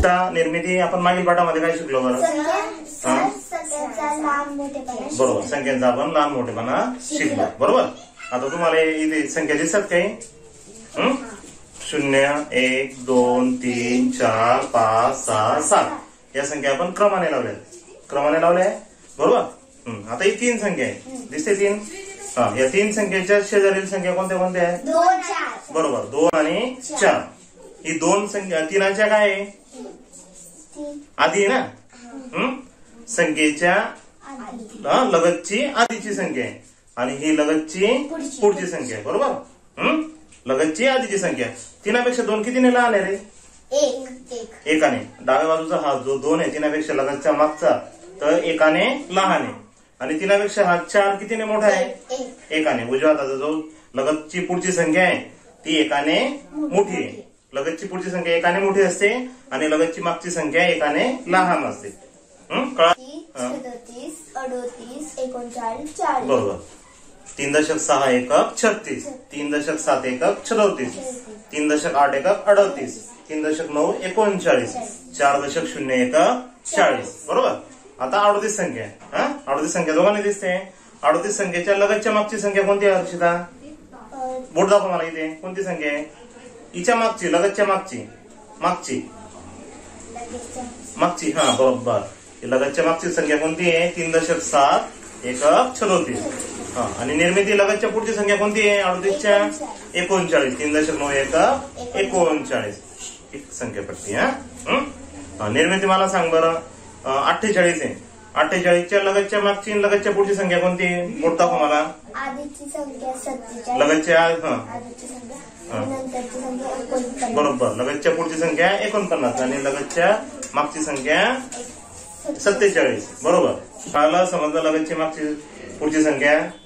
गुप्ता निर्मिती आपण मागील पाठामध्ये काय शिकलो बरं? बरोबर, संख्यांचा आपण लहान मोठेपणा शिकलो बरोबर. आता तुम्हाला इथे संख्या दिसत काही 0, 1, 2, 3, 4, 5, 6, 7 या संख्या आपण क्रमाने लावल्या बरोबर. आता ही तीन संख्या आहे, दिसते तीन. हा, या तीन संख्येच्या शेजारील संख्या कोणत्या आहेत? बरोबर, 2 आणि 4. ही दोन संख्या तीनाच्या काय आहे? आधी ना, संख्येच्या लगतची आधीची संख्या आहे आणि ही लगतची पुढची संख्या आहे बरोबर. लगतची आधीची संख्या. तीनापेक्षा दोन कितीने लहान आहे रे? एकाने. डाव्या बाजूचा हा जो दोन आहे तीनापेक्षा लगतच्या मागचा तर एकाने लहान आहे. आणि तीनापेक्षा हा चार कितीने मोठा आहे? एकाने. उजव्या हाताचा जो लगतची पुढची संख्या आहे ती एकाने मोठी आहे. लगतची पुढची संख्या एकाने मोठी असते आणि लगतची मागची संख्या एकाने लहान असते. कळा? 30, 38, 39, 40 बरोबर. 3 दशक 6 एकक 36, 3 दशक 7 एकक 34, 3 दशक 8 एकक 38, 3 दशक 9 एकोणचाळीस, 4 दशक 0 एकक 40 बरोबर. आता 38 संख्या आहे. 38 संख्या दोघांनी दिसते. 38 संख्येच्या लगतच्या मागची संख्या कोणती आहे हर्षिता? बोट दाखव मला इथे, कोणती संख्या आहे? हिच्या मागची, लगतच्या मागची मागची हा बरोबर. लगतच्या मागची संख्या कोणती आहे? 3 दशक 7 एकक 36. हा, आणि निर्मिती लगतच्या पुढची संख्या कोणती आहे? 38 च्या 39, 3 दशक 9 एकक 39 एक संख्या पडते. हा, निर्मिती मला सांग बरं, 48 आहे. 48 च्या लगतच्या मागची लगतच्या पुढची संख्या कोणती आहे? बोट दाखव मला. लगतच्या बरोबर, लगतच्या पुढची संख्या 49 आणि लगतच्या मागची संख्या 47 बरोबर. काल समजलं लगतची मागची पुढची संख्या